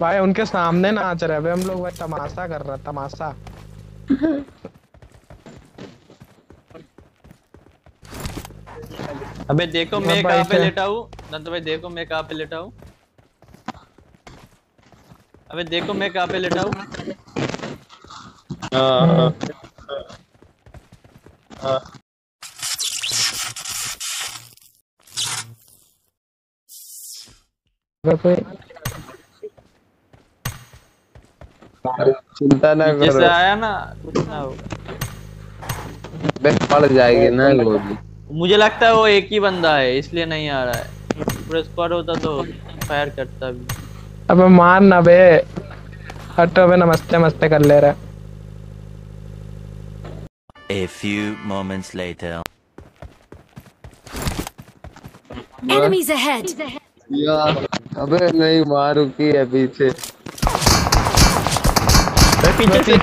भाई उनके सामने नाच रहे हैं हम लोग, भाई तमाशा कर रहे हैं तमाशा। अबे देखो मैं कहाँ पे लेटा हूँ नंदू भाई, देखो मैं कहाँ पे लेटा हूँ। अबे देखो मैं कहाँ पे लेटा हूँ। चिंता ना करो, जैसे आया ना कुछ ना होगा, बस पड़ जाएगी ना गोली। मुझे लगता है वो एक ही बंदा है इसलिए नहीं आ रहा है, पूरा स्क्वाड होता तो फायर करता भी। अबे मार ना बे, हटो बे, नमस्ते नमस्ते कर ले रहा। A few moments later. Enemies ahead. यार अबे नहीं मारू की है पीछे, पीछे से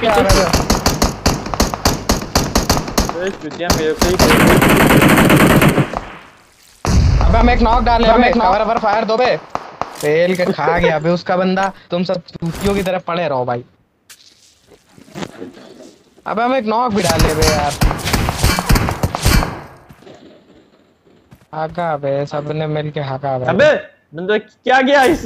पीछे। अबे हम एक नॉक डाले, हम एक कवर पर फायर दो बे, फेल कर खा गया अबे उसका बंदा। तुम सब चूतियों की तरफ पड़े रहो भाई। अबे हम एक नॉक भी डाले बे यार, हाका बे, सबने मिल के हाका बे। अबे बंदो क्या गया इस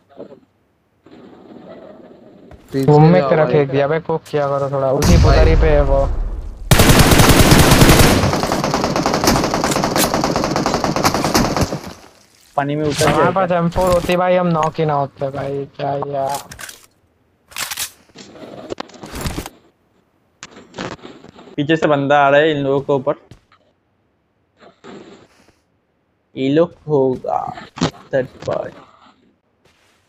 घूम में तेरा फेंक दिया भाई, को क्या करो थोड़ा उसी पुतरी पे है वो। पानी में उतर जाए। पास M4 होती भाई, हम नॉक ही ना होते भाई, क्या यार। पीछे से बंदा आ रहा है इन लोगों के ऊपर, ये लोग होगा थर्ड पार्ट।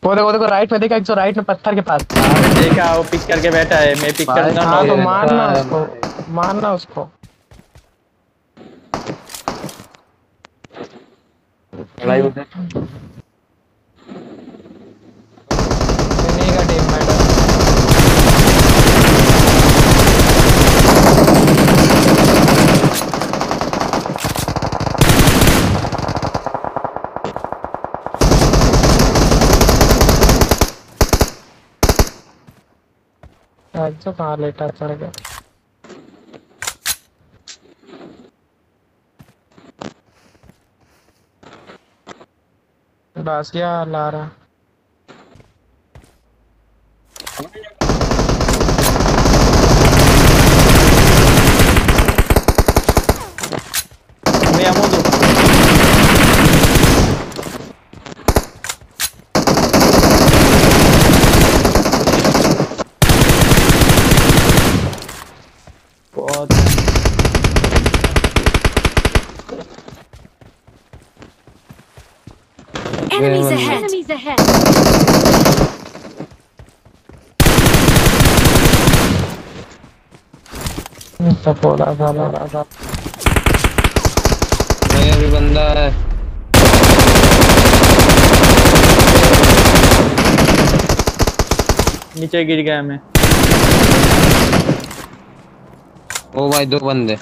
वो देखो राइट में देखा, एक जो राइट में पत्थर के पास देखा, वो पिक करके बैठा है। मैं पिक करता हूं तो मारना उसको, मारना उसको। लाइव उधर मेगा टीम मेट अच्छा कहां लेटा चढ़ गया। बस क्या ला रहा मैं आमो दो। Enemies ahead. सपोला साला राजा। ये भी बंदा है। नीचे गिर गया मैं। ओ भाई दो बंदे।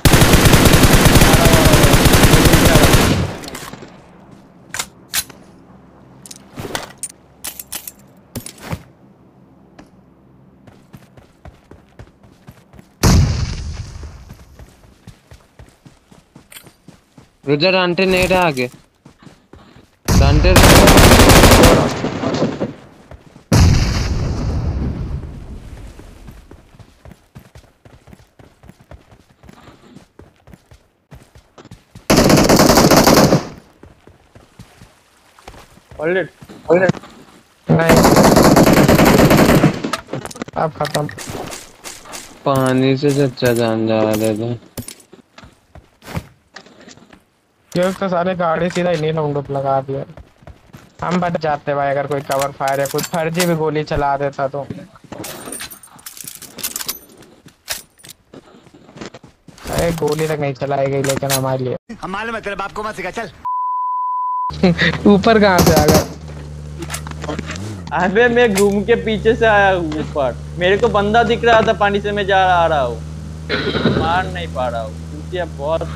रुजर आंटे नहीं रहा आगे आंटे। नहीं अब खत्म, पानी से सच्चा जान जा रहा है। ये उसका सारे गाड़ी सीधा इन्हीं लोगों को लगा दिया। हम बच जाते भाई अगर कोई कवर फायर या कोई फर्जी भी गोली चला देता तो। अरे गोली तक नहीं चलाई गई लेकिन हमारे लिए। हमारे में तेरे बाप को मत सिखा चल। ऊपर कहाँ से आ गया? अबे मैं घूम के पीछे से आया ऊपर। मेरे को बंदा दिख रहा था पानी से मैं जा आ रहा हूँ। मार नहीं पा रहा हूँ क्योंकि अब बहुत।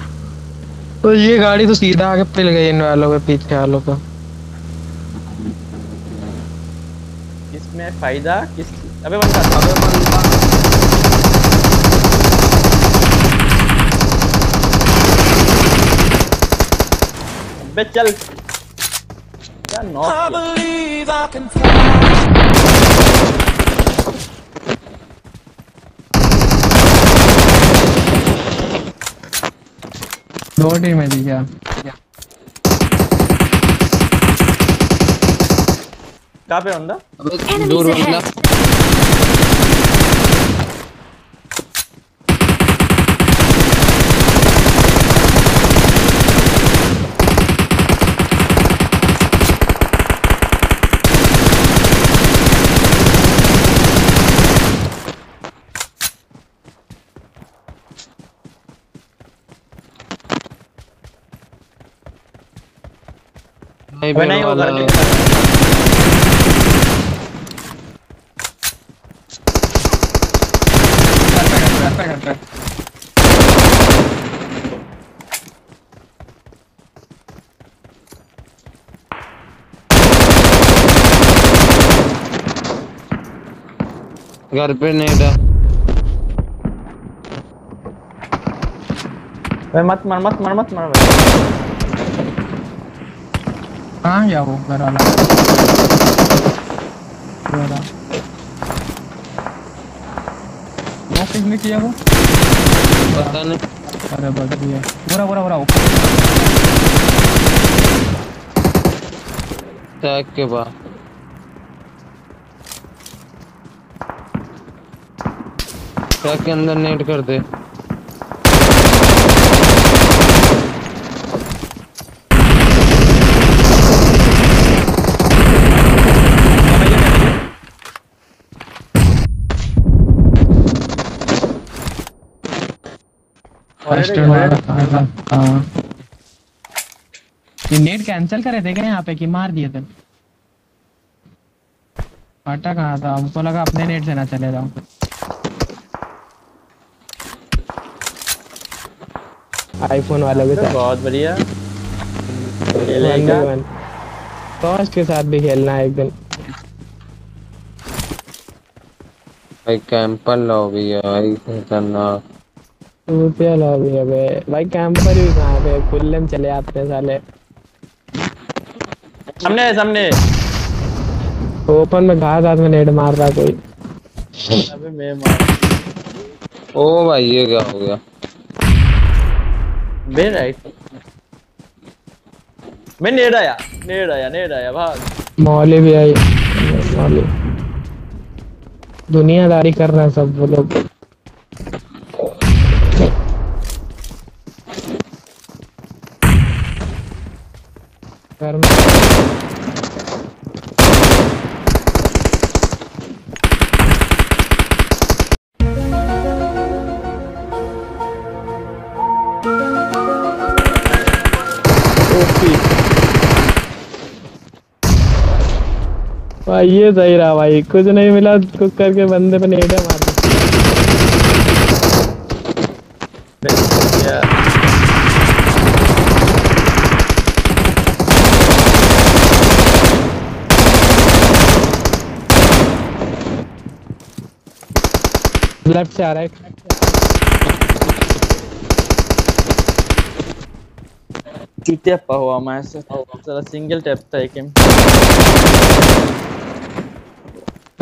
तो ये गाड़ी तो सीधा आगे पिल गई इन वालों के पीछे वालों का। इसमें फायदा किस? अबे बंदा अबे चल क्या नॉक बॉडी में थी क्या? कहाँ पे होंडा? दूर होंडा। नहीं होगा घर पे नहीं था। मत मर मत मर मत मर। कहाँ गया वो घर वाला? वो किसने किया वो? पता नहीं। अरे बच गया। बुरा बुरा बुरा। टैग के बाद। टैग के अंदर नेट कर दे। नेट कैंसिल करे थे क्या यहाँ पे कि मार दिए थे? आटा कहाँ था? हमको लगा अपने नेट से ना चले जाऊँ। आईफोन वाला भी था। बहुत बढ़िया। टॉर्च के साथ भी खेलना है एक दिन। भाई कैंपर लो भी यार करना। रुपया ला भी अबे भाई कैंपर भी कहाँ पे खुले में चले आपने साले। सामने सामने ओपन में घास आदमी नेट मार रहा कोई। अबे मैं मार। ओ भाई ये क्या हो गया? मैं राइट मैं नेट आया भाग। मौली भी आई मौली। दुनियादारी कर रहे हैं सब वो लोग। भाई ये सही रहा भाई। कुछ नहीं मिला कुछ करके बंदे पे नेट मार दिया। लेफ्ट से आ रहा है। चुतिया पा हुआ मैं से जरा सिंगल टैप था एक एम।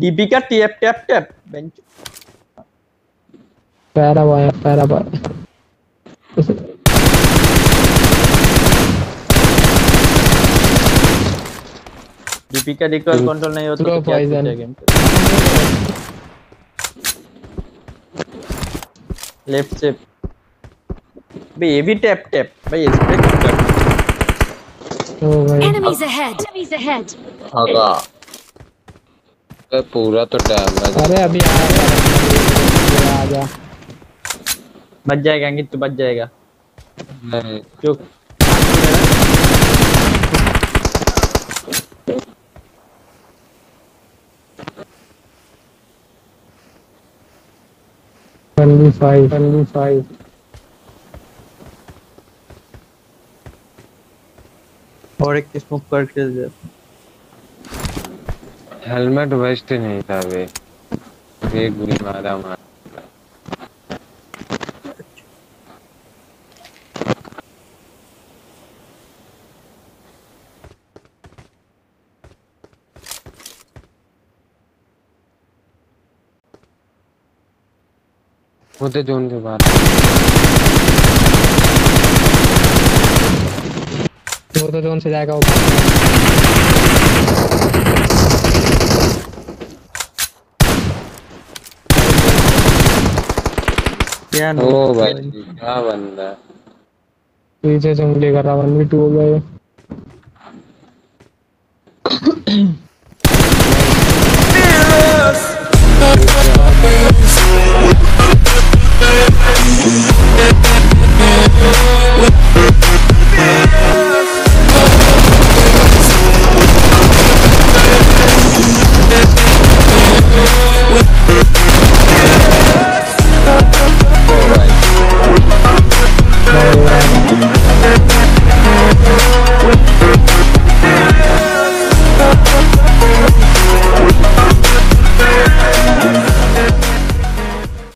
डीपी का टैप टैप टैप बेंच पैरा बॉय डीपी का रिकॉल कंट्रोल नहीं होता तो क्या होता गेम। लेफ्ट से भाई ये भी टैप टैप भाई स्प्रे। ओ भाई एनिमीज अहेड आगा तो पूरा तो टैप है। अरे अभी आ जा बच जाएगा अंकित तू बच जाएगा। नहीं चुप only 5 और एक स्मोक करके दे। हेलमेट वेस्ट नहीं था वे एक गोली मारा। मुझे जोन के बाहर वो तो जोन से जाएगा क्या। ओ भाई क्या बंदा पीछे जंगली कर रहा 1v2 हो गया।